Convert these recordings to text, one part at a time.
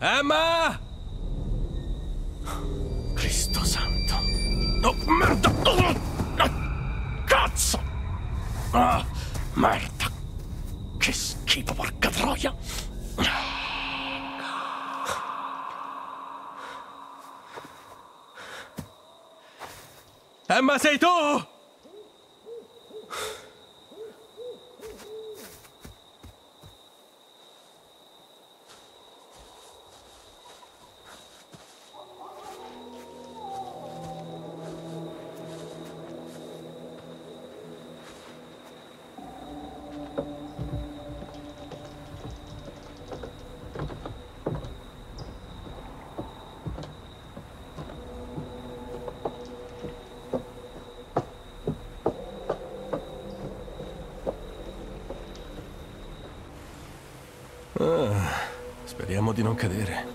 Emma! Cristo santo. No, merda! Cazzo! Ah, merda! Che schifo, porca troia! Emma, sei tu? Speriamo di non cadere.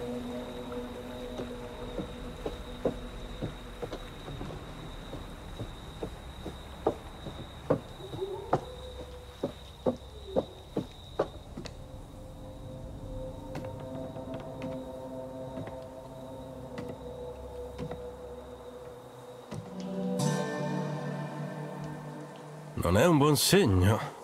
Non è un buon segno.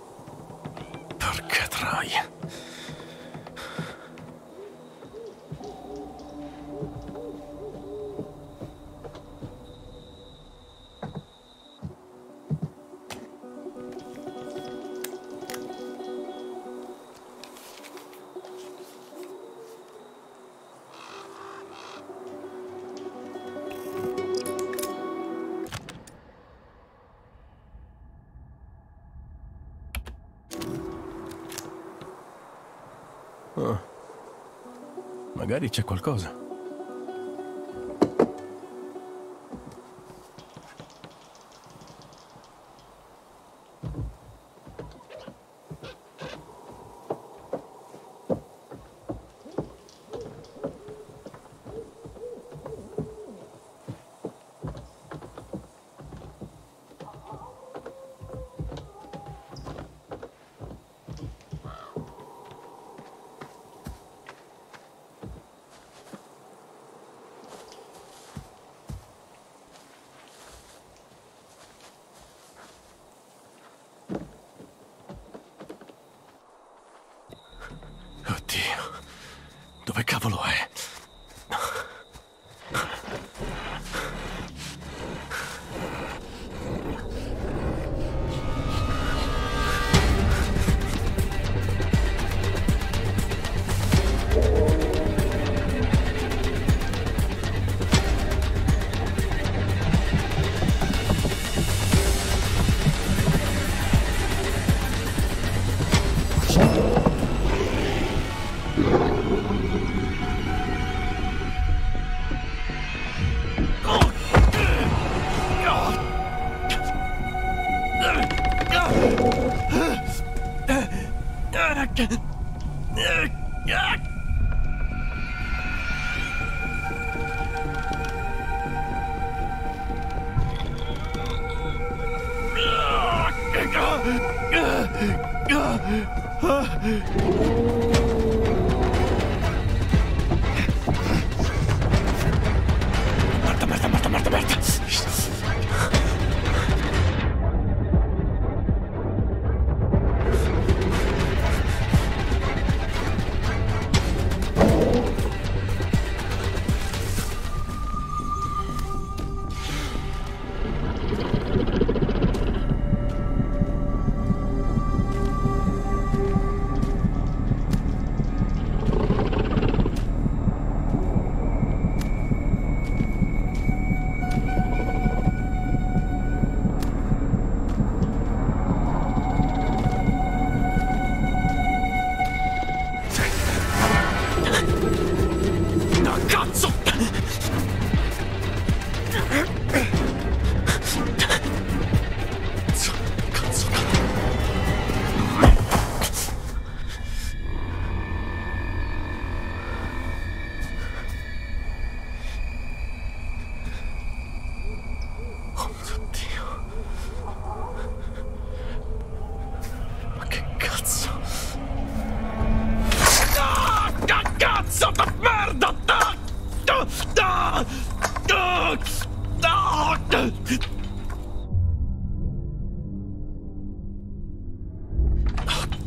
Magari c'è qualcosa. Dove cavolo è?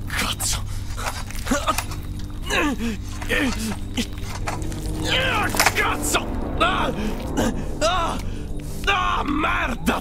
Cazzo. Cazzo. Ah, merda.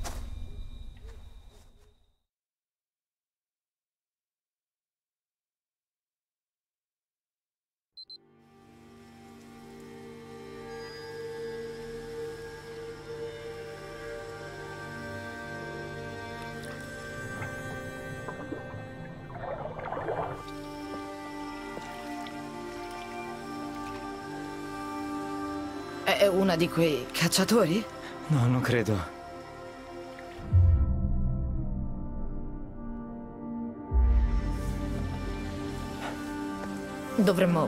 È una di quei cacciatori? No, non credo. Dovremmo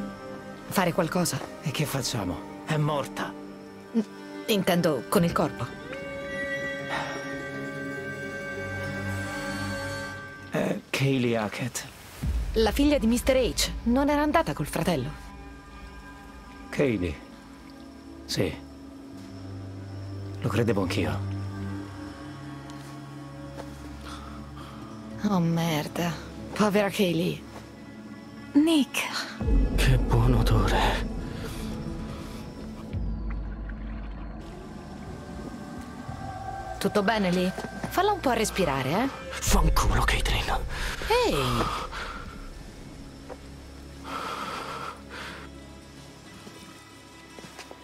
fare qualcosa. E che facciamo? È morta. Intendo con il corpo. È Kaylee Hackett. La figlia di Mr. H. Non era andata col fratello. Kaylee. Sì, lo credevo anch'io. Oh merda, povera Kaylee. Nick. Che buon odore. Tutto bene lì? Falla un po' a respirare, eh? Fanculo, Caitlyn. Ehi!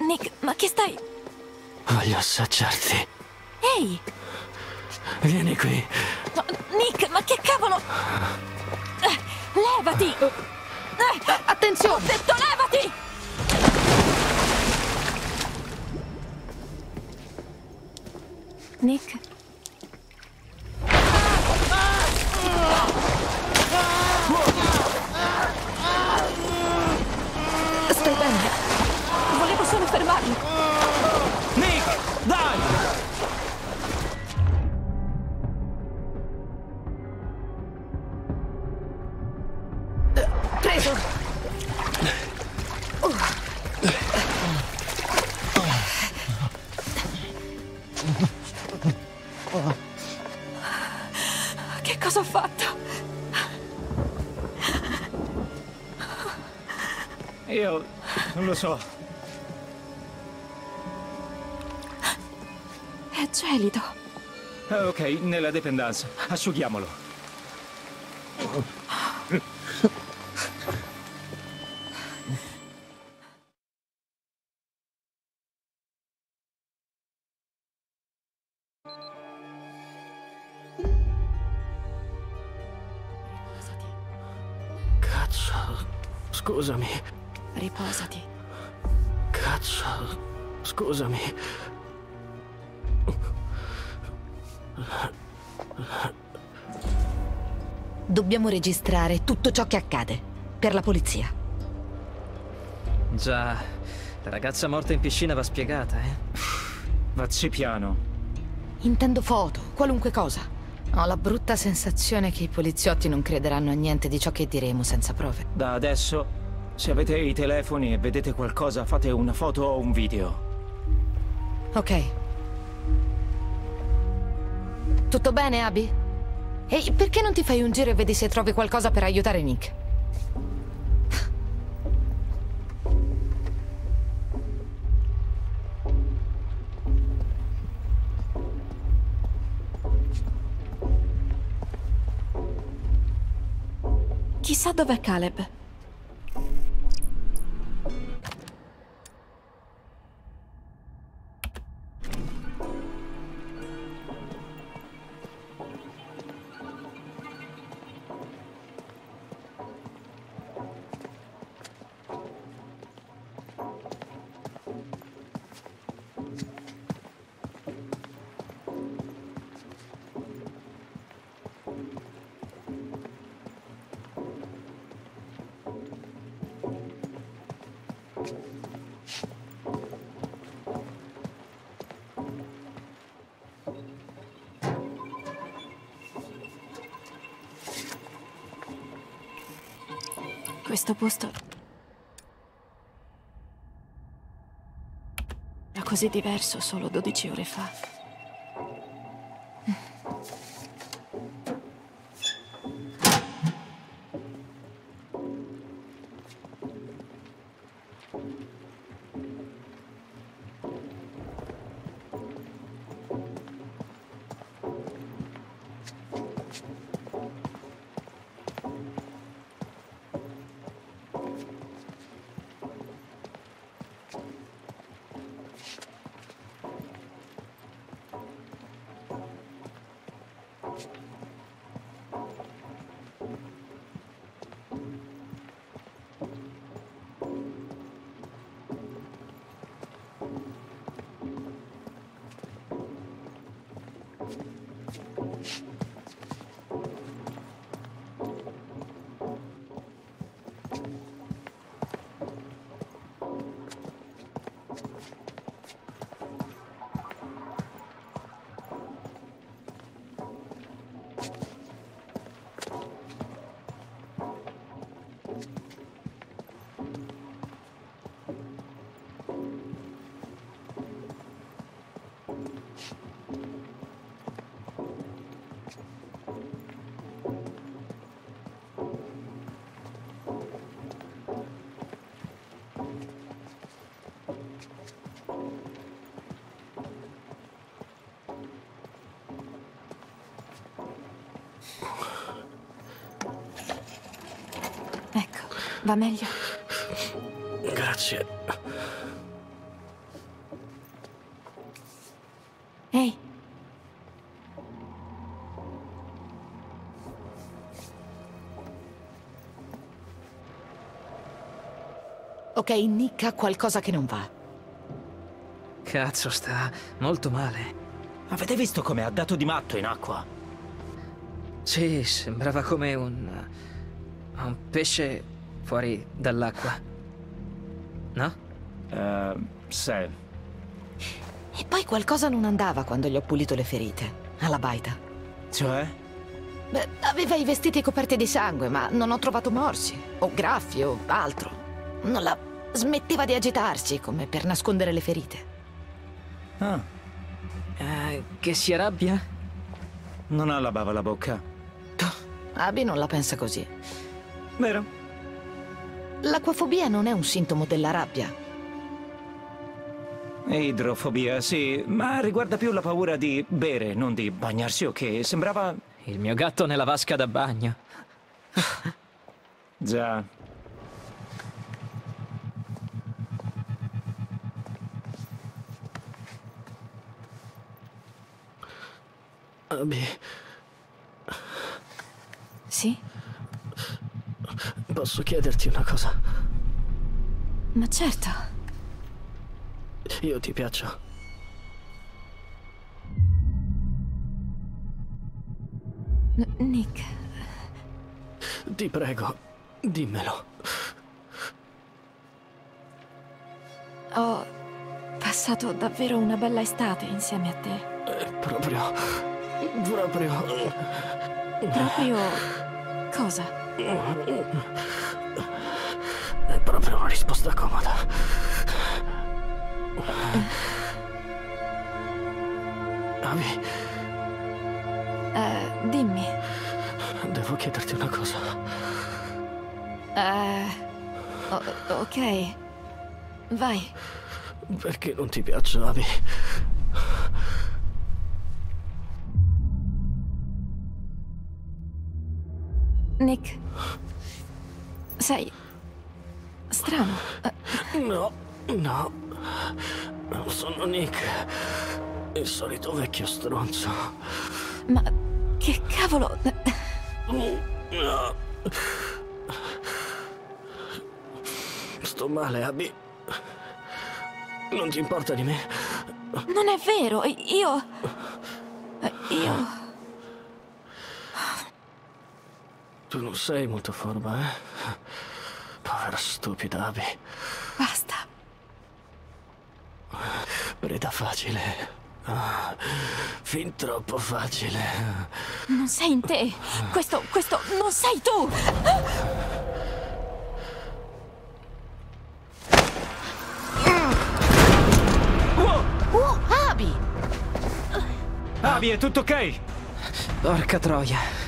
Nick, ma che stai? Voglio assaggiarti. Ehi! Vieni qui. No, Nick, ma che cavolo? Levati! Attenzione! Ho detto levati! Nick? Stai bene? Volevo solo fermarlo. Nick, dai! Preso. Che cosa ho fatto? Io non lo so. Gelido. Ok, nella dependenza. Asciughiamolo. Cazzo, scusami. Riposati. Cazzo, scusami. Dobbiamo registrare tutto ciò che accade per la polizia. Già, la ragazza morta in piscina va spiegata, eh? Vacci piano. Intendo foto, qualunque cosa. Ho la brutta sensazione che i poliziotti non crederanno a niente di ciò che diremo senza prove. Da adesso, se avete i telefoni e vedete qualcosa, fate una foto o un video. Ok. Tutto bene, Abby? E perché non ti fai un giro e vedi se trovi qualcosa per aiutare Nick? Chissà dov'è Caleb. Questo posto era così diverso solo 12 ore fa. Va meglio? Grazie. Ehi. Ok, Nick ha qualcosa che non va. Cazzo, sta molto male. Avete visto come ha dato di matto in acqua? Sì, sembrava come un pesce fuori dall'acqua. No? Sì. E poi qualcosa non andava quando gli ho pulito le ferite, alla baita. Cioè? Beh, aveva i vestiti coperti di sangue, ma non ho trovato morsi, o graffi, o altro. Non la smetteva di agitarsi, come per nascondere le ferite. Ah. Che si arrabbia? Non ha la bava alla bocca. Abby non la pensa così. Vero? L'acquafobia non è un sintomo della rabbia. Idrofobia, sì, ma riguarda più la paura di bere, non di bagnarsi o che sembrava... Il mio gatto nella vasca da bagno. Già. Abby. Sì? Posso chiederti una cosa? Ma certo. Io ti piaccio. Nick. Ti prego, dimmelo. Ho passato davvero una bella estate insieme a te. Proprio cosa? È proprio una risposta comoda. Abby. Dimmi. Devo chiederti una cosa. Ok. Vai. Perché non ti piaccio, Abby? Nick, sei strano. No, non sono Nick, il solito vecchio stronzo. Ma che cavolo? No. Sto male, Abby. Non ti importa di me? Non è vero, io... Tu non sei molto forma, eh? Povera stupida Abby. Basta. Preda facile. Fin troppo facile. Non sei in te. Questo non sei tu. Abby, è tutto ok? Porca troia.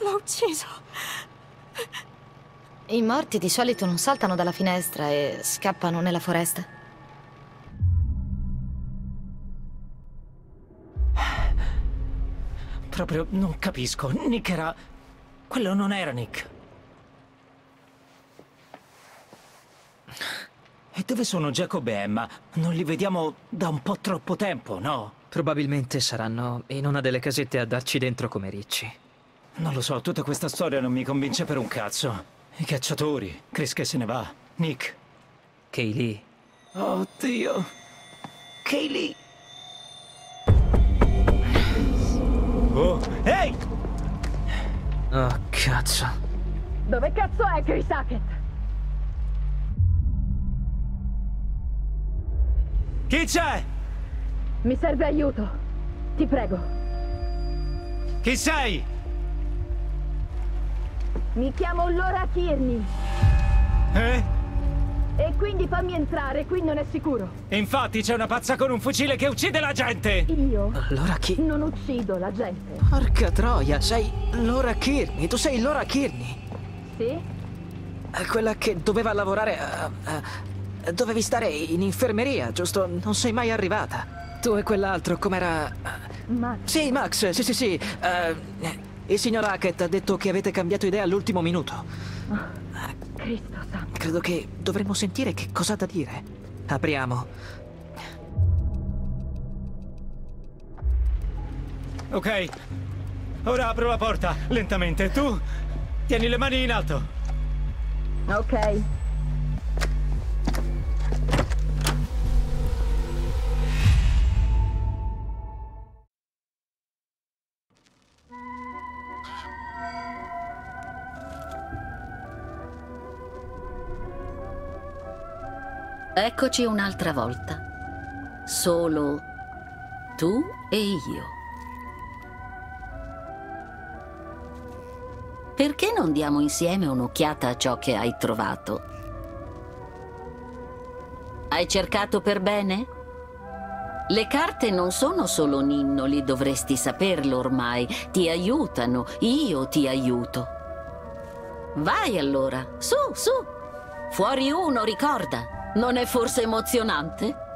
L'ho ucciso. I morti di solito non saltano dalla finestra e scappano nella foresta. Proprio non capisco. Nick era... Quello non era Nick. E dove sono Jacob e Emma? Non li vediamo da un po' troppo tempo, no? Probabilmente saranno in una delle casette a darci dentro come ricci. Non lo so, tutta questa storia non mi convince per un cazzo. I cacciatori, Chris che se ne va, Nick. Kaylee. Oddio. Kaylee. Oh, ehi! Oh, cazzo. Dove cazzo è Chris Hackett? Chi c'è? Mi serve aiuto. Ti prego. Chi sei? Mi chiamo Laura Kearney. Eh? E quindi fammi entrare, qui non è sicuro. Infatti c'è una pazza con un fucile che uccide la gente! Io? Laura Kearney? Non uccido la gente. Porca troia, sei Laura Kearney, tu sei Laura Kearney? Sì? Quella che doveva lavorare... dovevi stare in infermeria, giusto? Non sei mai arrivata. Tu e quell'altro, com'era... Max? Sì, Max, sì. Il signor Hackett ha detto che avete cambiato idea all'ultimo minuto. Oh, Cristo santo. Credo che dovremmo sentire che cosa ha da dire. Apriamo. Ok. Ora apro la porta, lentamente. Tu tieni le mani in alto. Ok. Eccoci un'altra volta, solo tu e io. Perché non diamo insieme un'occhiata a ciò che hai trovato? Hai cercato per bene? Le carte non sono solo ninnoli, dovresti saperlo ormai. Ti aiutano, io ti aiuto. Vai allora, su, fuori uno, ricorda. Non è forse emozionante?